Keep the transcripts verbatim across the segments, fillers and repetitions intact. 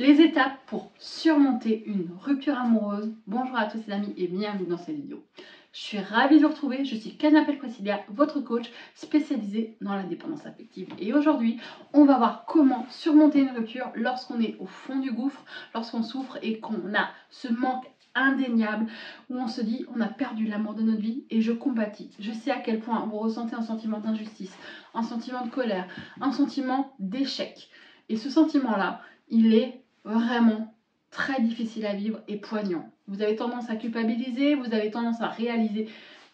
Les étapes pour surmonter une rupture amoureuse. Bonjour à tous les amis et bienvenue dans cette vidéo. Je suis ravie de vous retrouver, je suis Kannapel Priscillia, votre coach spécialisée dans la dépendance affective. Et aujourd'hui, on va voir comment surmonter une rupture lorsqu'on est au fond du gouffre, lorsqu'on souffre et qu'on a ce manque indéniable où on se dit on a perdu l'amour de notre vie. Et je compatis, je sais à quel point vous ressentez un sentiment d'injustice, un sentiment de colère, un sentiment d'échec. Et ce sentiment-là, il est vraiment très difficile à vivre et poignant. Vous avez tendance à culpabiliser, vous avez tendance à réaliser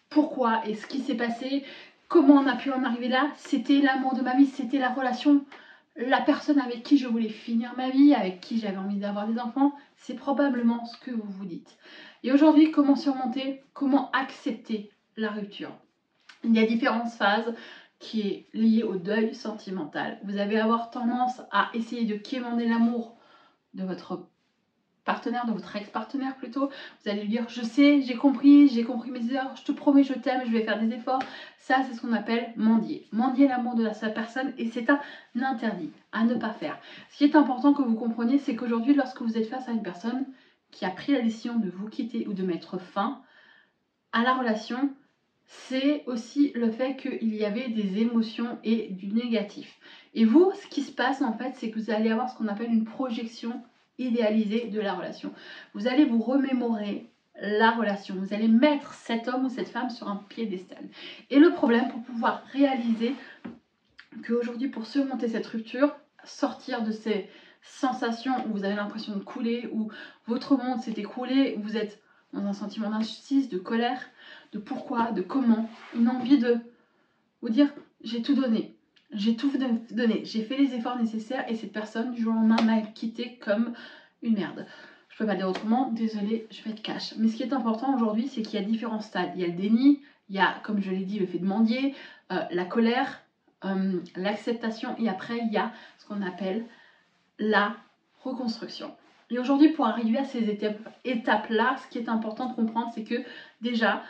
pourquoi et ce qui s'est passé, comment on a pu en arriver là. C'était l'amour de ma vie, c'était la relation, la personne avec qui je voulais finir ma vie, avec qui j'avais envie d'avoir des enfants. C'est probablement ce que vous vous dites. Et aujourd'hui, comment surmonter, comment accepter la rupture? Il y a différentes phases qui est liée au deuil sentimental. Vous allez avoir tendance à essayer de quémander l'amour de votre partenaire, de votre ex-partenaire plutôt. Vous allez lui dire « je sais, j'ai compris, j'ai compris mes erreurs, je te promets, je t'aime, je vais faire des efforts ». Ça, c'est ce qu'on appelle mendier. Mendier l'amour de sa personne, et c'est un interdit à ne pas faire. Ce qui est important que vous compreniez, c'est qu'aujourd'hui, lorsque vous êtes face à une personne qui a pris la décision de vous quitter ou de mettre fin à la relation, c'est aussi le fait qu'il y avait des émotions et du négatif. Et vous, ce qui se passe en fait, c'est que vous allez avoir ce qu'on appelle une projection idéalisée de la relation. Vous allez vous remémorer la relation, vous allez mettre cet homme ou cette femme sur un piédestal. Et le problème, pour pouvoir réaliser qu'aujourd'hui, pour surmonter cette rupture, sortir de ces sensations où vous avez l'impression de couler, où votre monde s'est écroulé, où vous êtes dans un sentiment d'injustice, de colère, de pourquoi, de comment, une envie de vous dire j'ai tout donné, j'ai tout donné, j'ai fait les efforts nécessaires et cette personne du jour au lendemain m'a quittée comme une merde. Je peux pas dire autrement, désolée, je vais être cash. Mais ce qui est important aujourd'hui, c'est qu'il y a différents stades. Il y a le déni, il y a, comme je l'ai dit, le fait de mendier, euh, la colère, euh, l'acceptation, et après il y a ce qu'on appelle la reconstruction. Et aujourd'hui, pour arriver à ces étapes-là, ce qui est important de comprendre, c'est que déjà,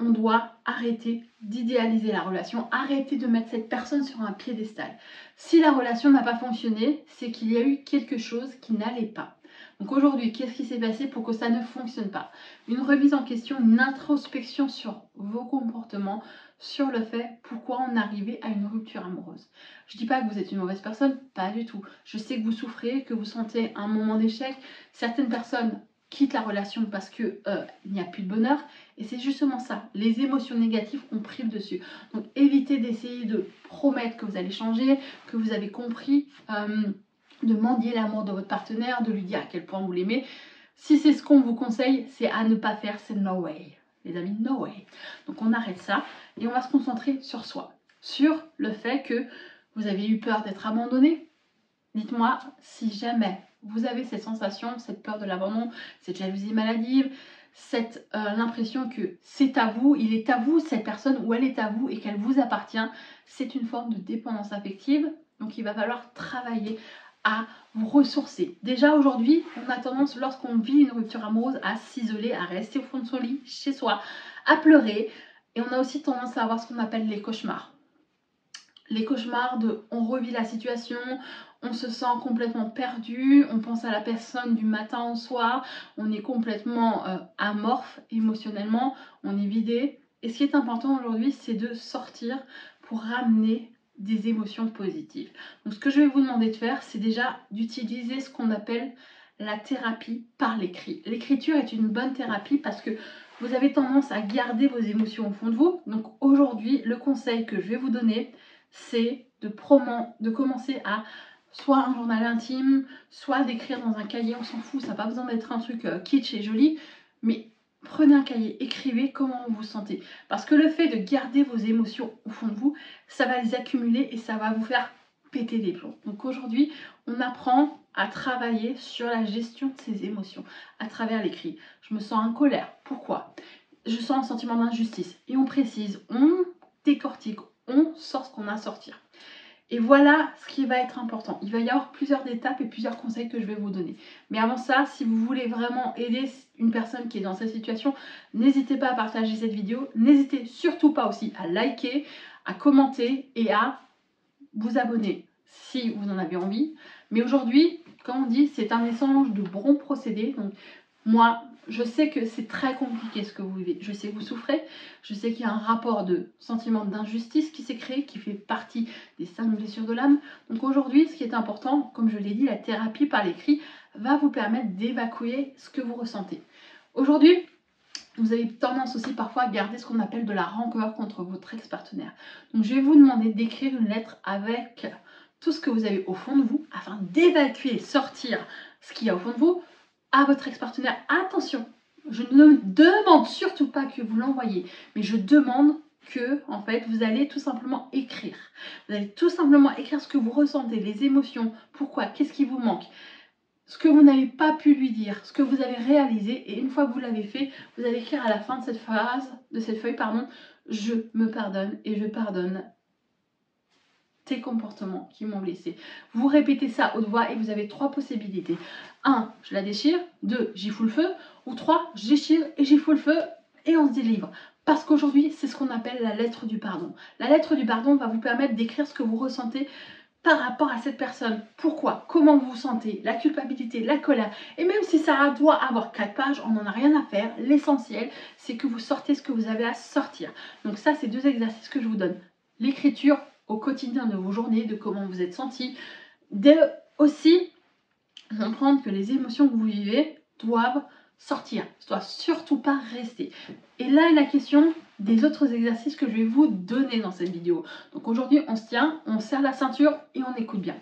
on doit arrêter d'idéaliser la relation, arrêter de mettre cette personne sur un piédestal. Si la relation n'a pas fonctionné, c'est qu'il y a eu quelque chose qui n'allait pas. Donc aujourd'hui, qu'est-ce qui s'est passé pour que ça ne fonctionne pas? Une remise en question, une introspection sur vos comportements, sur le fait pourquoi on arrivait à une rupture amoureuse. Je ne dis pas que vous êtes une mauvaise personne, pas du tout. Je sais que vous souffrez, que vous sentez un moment d'échec. Certaines personnes quittent la relation parce qu'il euh, n'y a plus de bonheur. Et c'est justement ça, les émotions négatives, on prive dessus. Donc évitez d'essayer de promettre que vous allez changer, que vous avez compris, euh, de mendier l'amour de votre partenaire, de lui dire à quel point vous l'aimez. Si c'est ce qu'on vous conseille, c'est à ne pas faire, c'est no way. Les amis, no way. Donc on arrête ça et on va se concentrer sur soi, sur le fait que vous avez eu peur d'être abandonné. Dites-moi si jamais vous avez cette sensation, cette peur de l'abandon, cette jalousie maladive, cette euh, l'impression que c'est à vous, il est à vous cette personne ou elle est à vous et qu'elle vous appartient, c'est une forme de dépendance affective. Donc il va falloir travailler à vous ressourcer. Déjà aujourd'hui, on a tendance, lorsqu'on vit une rupture amoureuse, à s'isoler, à rester au fond de son lit, chez soi, à pleurer. Et on a aussi tendance à avoir ce qu'on appelle les cauchemars. Les cauchemars de on revit la situation, on se sent complètement perdu, on pense à la personne du matin au soir, on est complètement euh, amorphe émotionnellement, on est vidé. Et ce qui est important aujourd'hui, c'est de sortir pour ramener des émotions positives. Donc ce que je vais vous demander de faire, c'est déjà d'utiliser ce qu'on appelle la thérapie par l'écrit. L'écriture est une bonne thérapie parce que vous avez tendance à garder vos émotions au fond de vous. Donc aujourd'hui, le conseil que je vais vous donner, c'est de, de commencer à soit un journal intime, soit d'écrire dans un cahier, on s'en fout, ça n'a pas besoin d'être un truc euh, kitsch et joli, mais prenez un cahier, écrivez comment vous vous sentez. Parce que le fait de garder vos émotions au fond de vous, ça va les accumuler et ça va vous faire péter des plombs. Donc aujourd'hui, on apprend à travailler sur la gestion de ses émotions à travers l'écrit. Je me sens en colère. Pourquoi? Je sens un sentiment d'injustice. Et on précise, on décortique, on sort ce qu'on a à sortir. Et voilà ce qui va être important. Il va y avoir plusieurs étapes et plusieurs conseils que je vais vous donner. Mais avant ça, si vous voulez vraiment aider une personne qui est dans cette situation, n'hésitez pas à partager cette vidéo. N'hésitez surtout pas aussi à liker, à commenter et à vous abonner si vous en avez envie. Mais aujourd'hui, Comme on dit, c'est un mélange de bons procédés. Donc moi, je sais que c'est très compliqué ce que vous vivez. Je sais que vous souffrez. Je sais qu'il y a un rapport de sentiment d'injustice qui s'est créé, qui fait partie des cinq blessures de l'âme. Donc aujourd'hui, ce qui est important, comme je l'ai dit, la thérapie par l'écrit va vous permettre d'évacuer ce que vous ressentez. Aujourd'hui, vous avez tendance aussi parfois à garder ce qu'on appelle de la rancœur contre votre ex-partenaire. Donc je vais vous demander d'écrire une lettre avec tout ce que vous avez au fond de vous afin d'évacuer, sortir ce qu'il y a au fond de vous à votre ex-partenaire. Attention, je ne demande surtout pas que vous l'envoyez, mais je demande que en fait, vous allez tout simplement écrire. Vous allez tout simplement écrire ce que vous ressentez, les émotions, pourquoi, qu'est-ce qui vous manque, ce que vous n'avez pas pu lui dire, ce que vous avez réalisé, et une fois que vous l'avez fait, vous allez écrire à la fin de cette phrase, de cette feuille, pardon, je me pardonne et je pardonne tes comportements qui m'ont blessé. Vous répétez ça à haute voix et vous avez trois possibilités. un. Je la déchire. deux. J'y fous le feu. Ou trois. Je déchire et j'y fous le feu et on se délivre. Parce qu'aujourd'hui, c'est ce qu'on appelle la lettre du pardon. La lettre du pardon va vous permettre d'écrire ce que vous ressentez par rapport à cette personne. Pourquoi? Comment vous vous sentez? La culpabilité, la colère. Et même si ça doit avoir quatre pages, on n'en a rien à faire. L'essentiel, c'est que vous sortez ce que vous avez à sortir. Donc ça, c'est deux exercices que je vous donne. L'écriture au quotidien de vos journées, de comment vous êtes senti, de aussi comprendre que les émotions que vous vivez doivent sortir, ne doivent surtout pas rester. Et là est la question des autres exercices que je vais vous donner dans cette vidéo. Donc aujourd'hui, on se tient, on serre la ceinture et on écoute bien.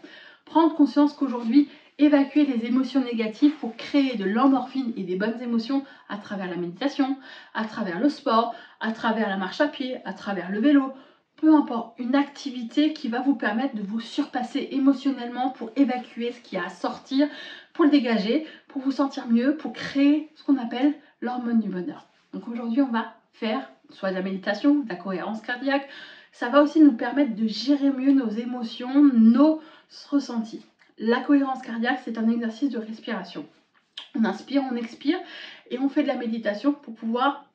Prendre conscience qu'aujourd'hui, évacuer les émotions négatives pour créer de l'endorphine et des bonnes émotions à travers la méditation, à travers le sport, à travers la marche à pied, à travers le vélo, peu importe, une activité qui va vous permettre de vous surpasser émotionnellement pour évacuer ce qu'il y a à sortir, pour le dégager, pour vous sentir mieux, pour créer ce qu'on appelle l'hormone du bonheur. Donc aujourd'hui, on va faire soit de la méditation, de la cohérence cardiaque. Ça va aussi nous permettre de gérer mieux nos émotions, nos ressentis. La cohérence cardiaque, c'est un exercice de respiration. On inspire, on expire et on fait de la méditation pour pouvoir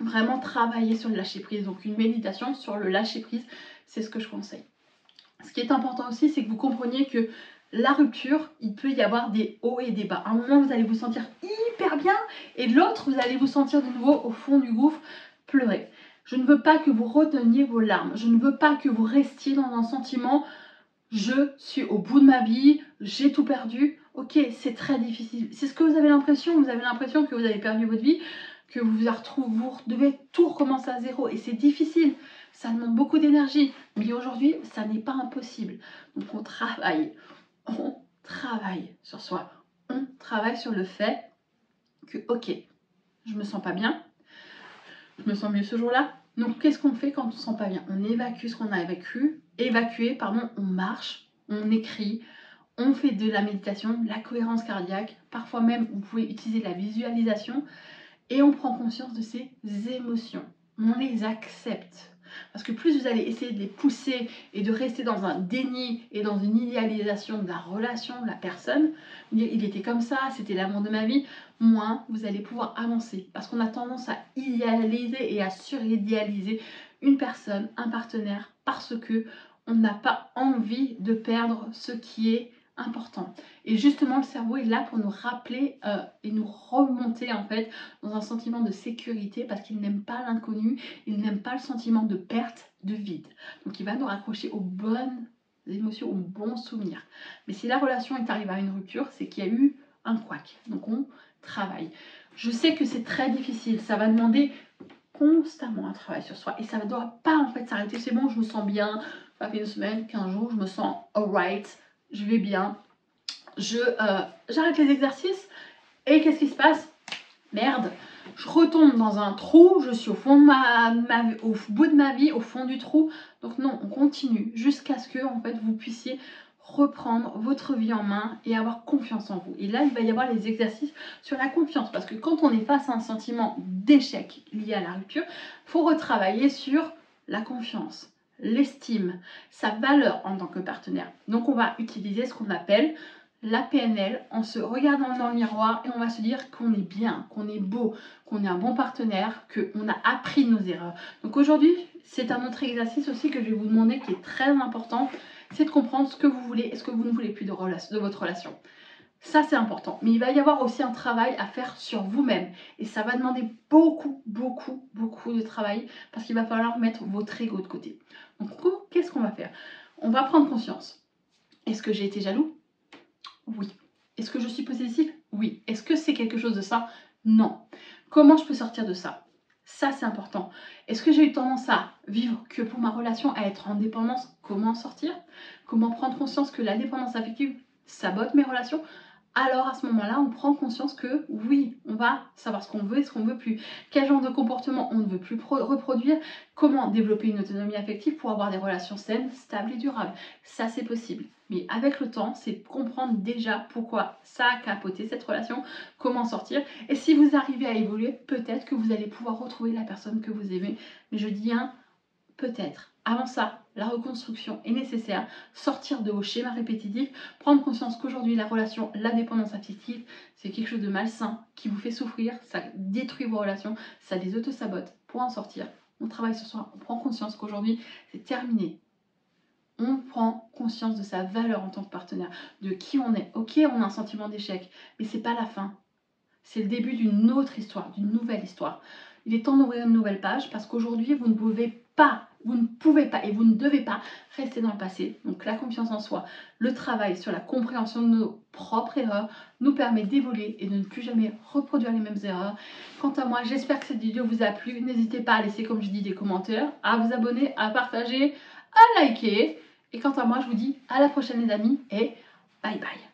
vraiment travailler sur le lâcher prise. Donc une méditation sur le lâcher prise, c'est ce que je conseille. Ce qui est important aussi, c'est que vous compreniez que la rupture, il peut y avoir des hauts et des bas. À un moment, vous allez vous sentir hyper bien et de l'autre, vous allez vous sentir de nouveau au fond du gouffre, pleurer. Je ne veux pas que vous reteniez vos larmes. Je ne veux pas que vous restiez dans un sentiment « je suis au bout de ma vie, j'ai tout perdu ». Ok, c'est très difficile. C'est ce que vous avez l'impression. Vous avez l'impression que vous avez perdu votre vie, que vous vous retrouvez, vous devez tout recommencer à zéro et c'est difficile, ça demande beaucoup d'énergie, mais aujourd'hui ça n'est pas impossible. Donc on travaille, on travaille sur soi, on travaille sur le fait que ok, je me sens pas bien, je me sens mieux ce jour-là, donc qu'est-ce qu'on fait quand on se sent pas bien? On évacue ce qu'on a évacué, évacué, pardon, on marche, on écrit, on fait de la méditation, de la cohérence cardiaque, parfois même vous pouvez utiliser de la visualisation. Et on prend conscience de ces émotions. On les accepte. Parce que plus vous allez essayer de les pousser et de rester dans un déni et dans une idéalisation de la relation, de la personne, il était comme ça, c'était l'amour de ma vie, moins vous allez pouvoir avancer. Parce qu'on a tendance à idéaliser et à suridéaliser une personne, un partenaire, parce que on n'a pas envie de perdre ce qui est important. Et justement, le cerveau est là pour nous rappeler euh, et nous remonter en fait dans un sentiment de sécurité parce qu'il n'aime pas l'inconnu, il n'aime pas le sentiment de perte, de vide. Donc il va nous raccrocher aux bonnes émotions, aux bons souvenirs. Mais si la relation est arrivée à une rupture, c'est qu'il y a eu un couac. Donc on travaille. Je sais que c'est très difficile, ça va demander constamment un travail sur soi et ça ne doit pas en fait s'arrêter. C'est bon, je me sens bien, ça fait une semaine, quinze jours, je me sens alright. Je vais bien, je euh, j'arrête les exercices et qu'est-ce qui se passe? Merde, je retombe dans un trou, je suis au fond de ma, ma, au bout de ma vie, au fond du trou. Donc non, on continue jusqu'à ce que en fait, vous puissiez reprendre votre vie en main et avoir confiance en vous. Et là, il va y avoir les exercices sur la confiance parce que quand on est face à un sentiment d'échec lié à la rupture, il faut retravailler sur la confiance, l'estime, sa valeur en tant que partenaire. Donc on va utiliser ce qu'on appelle la P N L en se regardant dans le miroir et on va se dire qu'on est bien, qu'on est beau, qu'on est un bon partenaire, qu'on a appris nos erreurs. Donc aujourd'hui, c'est un autre exercice aussi que je vais vous demander qui est très important, c'est de comprendre ce que vous voulez et ce que vous ne voulez plus de, de votre relation. Ça, c'est important. Mais il va y avoir aussi un travail à faire sur vous-même. Et ça va demander beaucoup, beaucoup, beaucoup de travail parce qu'il va falloir mettre votre ego de côté. Donc, qu'est-ce qu'on va faire? On va prendre conscience. Est-ce que j'ai été jaloux? Oui. Est-ce que je suis possessive? Oui. Est-ce que c'est quelque chose de ça? Non. Comment je peux sortir de ça? Ça, c'est important. Est-ce que j'ai eu tendance à vivre que pour ma relation, à être en dépendance? Comment en sortir? Comment prendre conscience que la dépendance affective sabote mes relations? Alors à ce moment-là, on prend conscience que oui, on va savoir ce qu'on veut et ce qu'on ne veut plus. Quel genre de comportement on ne veut plus reproduire? Comment développer une autonomie affective pour avoir des relations saines, stables et durables? Ça, c'est possible. Mais avec le temps, c'est comprendre déjà pourquoi ça a capoté cette relation, comment sortir. Et si vous arrivez à évoluer, peut-être que vous allez pouvoir retrouver la personne que vous aimez. Mais je dis un peut-être. Avant ça, la reconstruction est nécessaire, sortir de vos schémas répétitifs, prendre conscience qu'aujourd'hui la relation, la dépendance affective, c'est quelque chose de malsain qui vous fait souffrir, ça détruit vos relations, ça les auto-sabote. Pour en sortir, on travaille sur soi, on prend conscience qu'aujourd'hui c'est terminé. On prend conscience de sa valeur en tant que partenaire, de qui on est. Ok, on a un sentiment d'échec, mais c'est pas la fin. C'est le début d'une autre histoire, d'une nouvelle histoire. Il est temps d'ouvrir une nouvelle page parce qu'aujourd'hui vous ne pouvez pas Vous ne pouvez pas et vous ne devez pas rester dans le passé. Donc la confiance en soi, le travail sur la compréhension de nos propres erreurs nous permet d'évoluer et de ne plus jamais reproduire les mêmes erreurs. Quant à moi, j'espère que cette vidéo vous a plu. N'hésitez pas à laisser, comme je dis, des commentaires, à vous abonner, à partager, à liker. Et quant à moi, je vous dis à la prochaine les amis et bye bye.